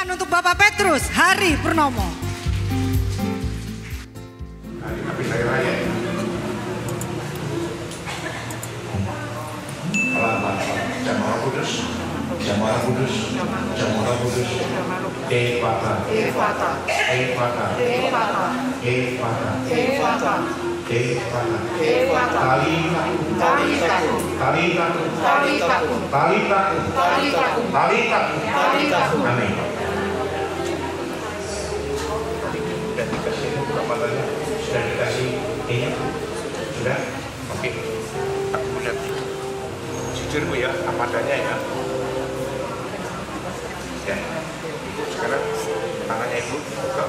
tangan untuk Bapak Petrus Harry Purnomo. Tali takun. Amin. Sudah dikasih berapa kali? Sudah dikasih ini? Sudah? Oke. Aku lihat. Jujur Bu ya, apa adanya ya. Ya. Sekarang tangannya Ibu buka,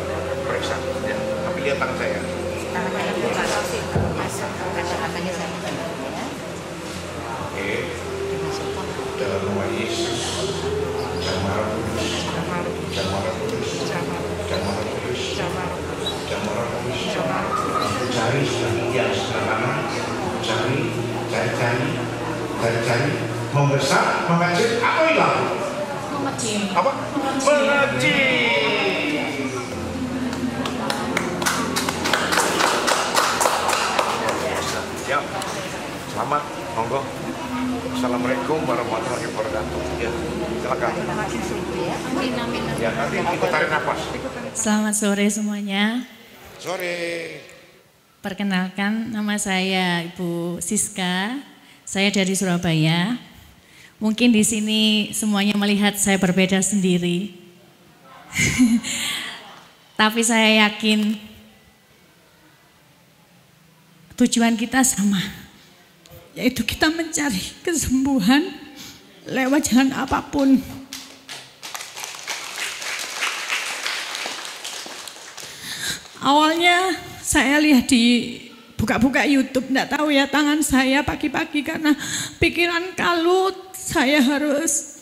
periksa. Ya. Tapi lihat tangan saya. Sekarang Ibu kalau sih masuk kata-katanya saya. Oke. Dalam nama Yesus. Cari yang sederhana, cari, membesar, mengecil, apa hilang? Mengecil. Ya, selamat, monggo. Assalamualaikum warahmatullahi wabarakatuh. Ya, silakan. Ya, nanti ikut tarik nafas. Selamat sore semuanya. Sore. Perkenalkan, nama saya Ibu Siska. Saya dari Surabaya. Mungkin di sini semuanya melihat saya berbeda sendiri. Tapi saya yakin tujuan kita sama, yaitu kita mencari kesembuhan lewat jalan apapun. Awalnya saya lihat di buka-buka YouTube, enggak tahu ya tangan saya pagi-pagi karena pikiran kalut. Saya harus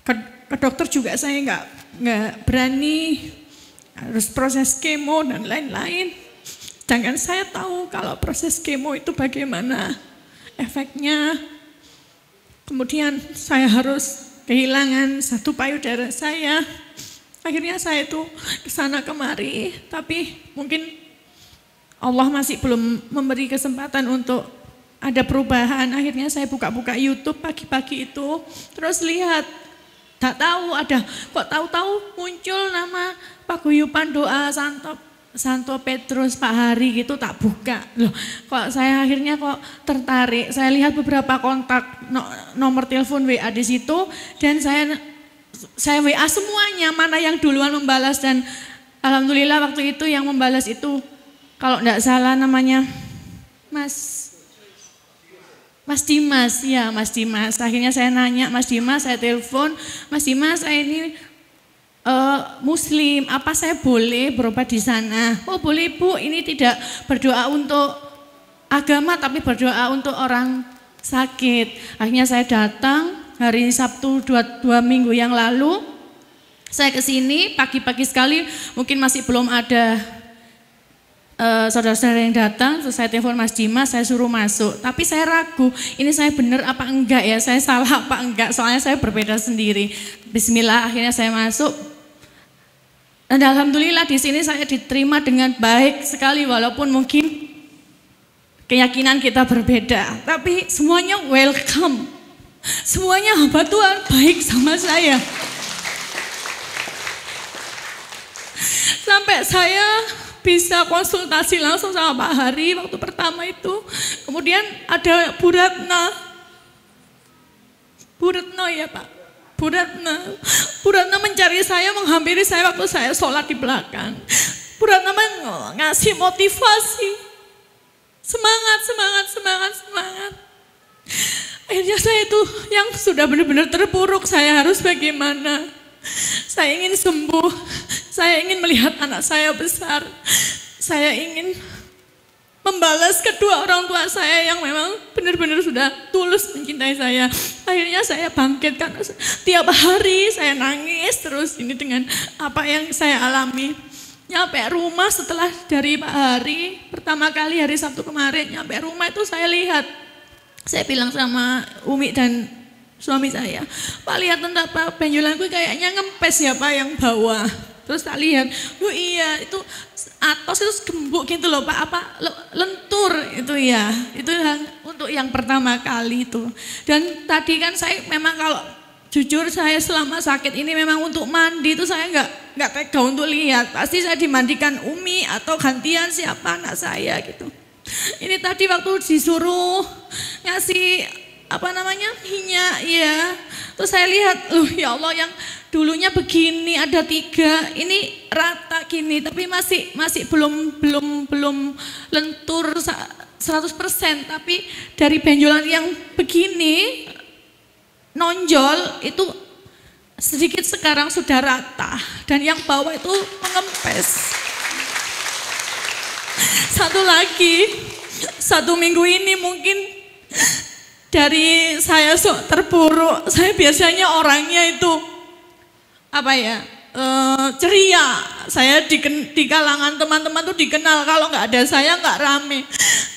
ke dokter juga, saya enggak berani, harus proses kemo dan lain-lain. Sedangkan saya tahu kalau proses kemo itu bagaimana efeknya. Kemudian saya harus kehilangan satu payudara saya. Akhirnya saya itu kesana kemari, tapi mungkin Allah masih belum memberi kesempatan untuk ada perubahan. Akhirnya saya buka-buka YouTube pagi-pagi itu, terus lihat, tak tahu ada, kok tahu-tahu muncul nama Paguyuban Doa Santo Petrus Pak Hari gitu, tak buka. Loh, kok saya akhirnya kok tertarik. Saya lihat beberapa kontak nomor telepon WA di situ, dan saya WA semuanya, mana yang duluan membalas, dan alhamdulillah waktu itu yang membalas itu kalau enggak salah namanya Mas Dimas, ya Mas Dimas. Akhirnya saya nanya Mas Dimas, saya telepon, Mas Dimas saya ini muslim, apa saya boleh berobat di sana? Oh boleh Bu, ini tidak berdoa untuk agama tapi berdoa untuk orang sakit. Akhirnya saya datang hari Sabtu dua minggu yang lalu. Saya ke sini pagi-pagi sekali, mungkin masih belum ada saudara-saudara yang datang, terus saya telepon Mas Dimas, saya suruh masuk. Tapi saya ragu, ini saya benar apa enggak ya, saya salah apa enggak, soalnya saya berbeda sendiri. Bismillah, akhirnya saya masuk. Dan alhamdulillah di sini saya diterima dengan baik sekali, walaupun mungkin keyakinan kita berbeda. Tapi semuanya welcome, semuanya hamba Tuhan baik sama saya. Sampai saya bisa konsultasi langsung sama Pak Hari waktu pertama itu. Kemudian ada Bu Ratna ya Pak, Bu Ratna mencari saya, menghampiri saya waktu saya sholat di belakang. Bu Ratna ngasih motivasi, semangat. Akhirnya saya itu yang sudah benar-benar terpuruk, saya harus bagaimana. Saya ingin sembuh, saya ingin melihat anak saya besar, saya ingin membalas kedua orang tua saya yang memang benar-benar sudah tulus mencintai saya. Akhirnya saya bangkit karena tiap hari saya nangis terus ini dengan apa yang saya alami. Nyampe rumah setelah dari Pak Hari, pertama kali hari Sabtu kemarin, nyampe rumah itu saya lihat. Saya bilang sama Umi dan suami saya, Pak lihat enggak Pak, benjolan gue kayaknya ngempes ya Pak yang bawah. Terus tak lihat, lu iya itu atas itu gembuk gitu loh Pak, apa lentur itu ya. Itu untuk yang pertama kali itu. Dan tadi kan saya memang kalau jujur saya selama sakit ini memang untuk mandi itu saya nggak tega untuk lihat. Pasti saya dimandikan Umi atau gantian siapa anak saya gitu. Ini tadi waktu disuruh ngasih apa namanya minyak ya. Terus saya lihat, ya Allah yang dulunya begini ada tiga, ini rata gini tapi masih belum lentur 100%, tapi dari benjolan yang begini nonjol itu sedikit sekarang sudah rata dan yang bawah itu mengempes. Satu lagi, satu minggu ini mungkin dari saya sok terpuruk, saya biasanya orangnya itu apa ya ceria. Saya di kalangan teman-teman tuh dikenal kalau nggak ada saya nggak rame.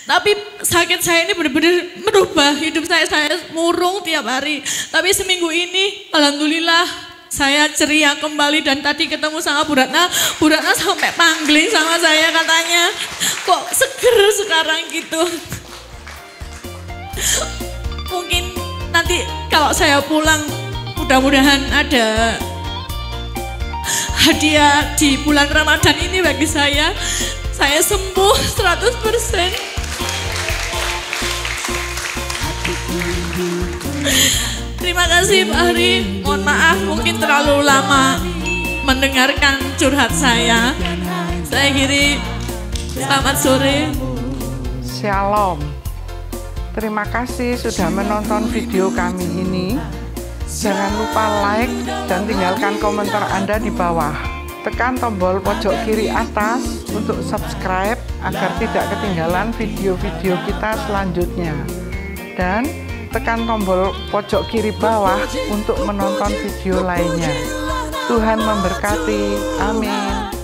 Tapi sakit saya ini benar-benar merubah hidup saya murung tiap hari. Tapi seminggu ini alhamdulillah saya ceria kembali dan tadi ketemu sama Bu Ratna. Bu Ratna sampai panggling sama saya katanya kok seger sekarang gitu. Mungkin nanti kalau saya pulang mudah-mudahan ada hadiah di bulan Ramadan ini bagi saya sembuh 100%. Terima kasih Pak Hari, mohon maaf mungkin terlalu lama mendengarkan curhat saya. Saya kiri, selamat sore. Shalom. Terima kasih sudah menonton video kami ini. Jangan lupa like dan tinggalkan komentar Anda di bawah. Tekan tombol pojok kiri atas untuk subscribe agar tidak ketinggalan video-video kita selanjutnya. Dan tekan tombol pojok kiri bawah untuk menonton video lainnya. Tuhan memberkati. Amin.